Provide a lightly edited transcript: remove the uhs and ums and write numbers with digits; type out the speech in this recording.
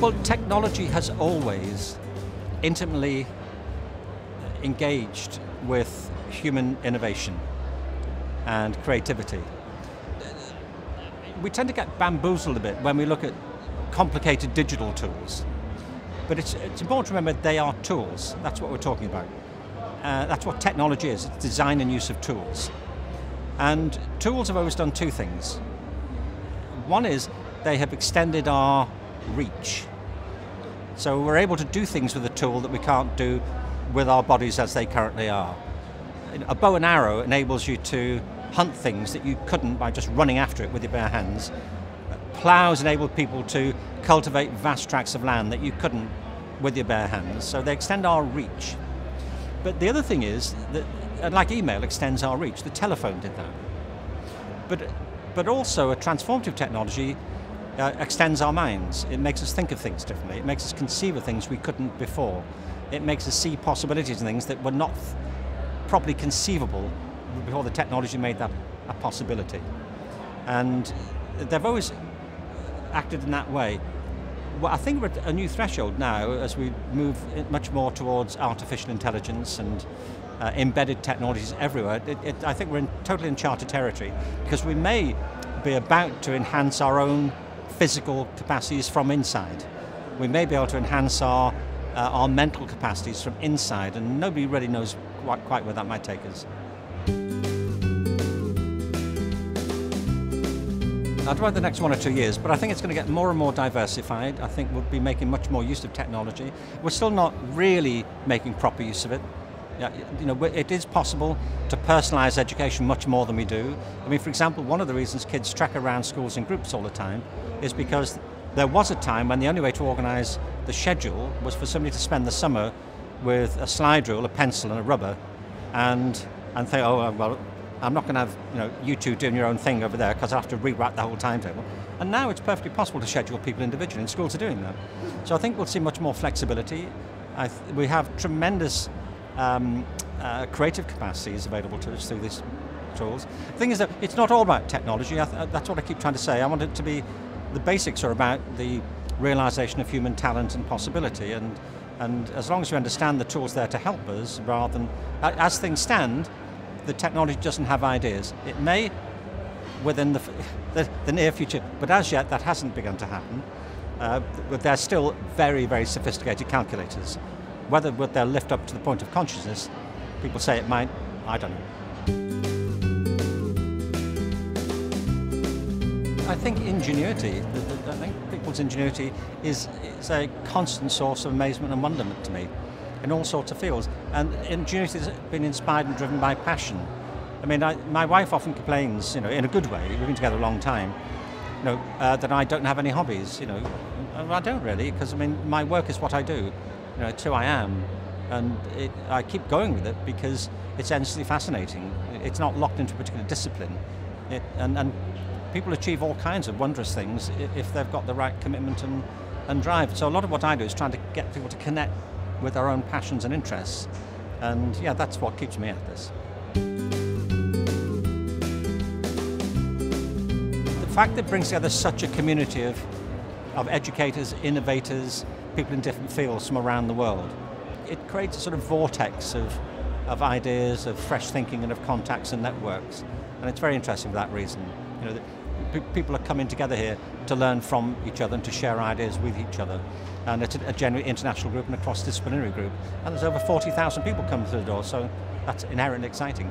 Well, technology has always intimately engaged with human innovation and creativity. We tend to get bamboozled a bit when we look at complicated digital tools. But it's important to remember they are tools. That's what we're talking about. That's what technology is. It's design and use of tools. And tools have always done two things. One is they have extended our reach. So we're able to do things with a tool that we can't do with our bodies as they currently are. A bow and arrow enables you to hunt things that you couldn't by just running after it with your bare hands. Plows enable people to cultivate vast tracts of land that you couldn't with your bare hands. So they extend our reach. But the other thing is that, like email, extends our reach. The telephone did that. But also a transformative technology extends our minds. It makes us think of things differently. It makes us conceive of things we couldn't before. It makes us see possibilities and things that were not properly conceivable before the technology made that a possibility. And they've always acted in that way. Well, I think we're at a new threshold now as we move much more towards artificial intelligence and embedded technologies everywhere. I think we're in totally uncharted territory because we may be about to enhance our own physical capacities from inside. We may be able to enhance our mental capacities from inside, and nobody really knows quite where that might take us. I don't know about the next 1 or 2 years, but I think it's going to get more and more diversified. I think we'll be making much more use of technology. We're still not really making proper use of it. You know, it is possible to personalise education much more than we do. I mean, for example, one of the reasons kids trek around schools in groups all the time is because there was a time when the only way to organise the schedule was for somebody to spend the summer with a slide rule, a pencil and a rubber and think, oh, well, I'm not going to have you two doing your own thing over there because I have to rewrite the whole timetable. And now it's perfectly possible to schedule people individually, and schools are doing that. So I think we'll see much more flexibility. We have tremendous creative capacities available to us through these tools. The thing is that it's not all about technology. That's what I keep trying to say. I want it to be, the basics are about the realisation of human talent and possibility, and as long as you understand the tools there to help us, rather than, as things stand, the technology doesn't have ideas. It may within the near future, but as yet that hasn't begun to happen. But they're still very, very sophisticated calculators. Whether they'll lift up to the point of consciousness, people say it might, I don't know. I think ingenuity, I think people's ingenuity is a constant source of amazement and wonderment to me in all sorts of fields. And ingenuity has been inspired and driven by passion. I mean, my wife often complains, in a good way, we've been together a long time, that I don't have any hobbies, I don't really, because I mean, my work is what I do. It's who I am, and I keep going with it because it's endlessly fascinating. It's not locked into a particular discipline, and people achieve all kinds of wondrous things if they've got the right commitment and drive. So a lot of what I do is trying to get people to connect with their own passions and interests, and yeah, that's what keeps me at this. The fact that it brings together such a community of educators, innovators, people in different fields from around the world. It creates a sort of vortex of ideas, of fresh thinking and of contacts and networks. And it's very interesting for that reason. People are coming together here to learn from each other and to share ideas with each other. And it's a generally international group and a cross-disciplinary group. And there's over 40,000 people come through the door, so that's inherently exciting.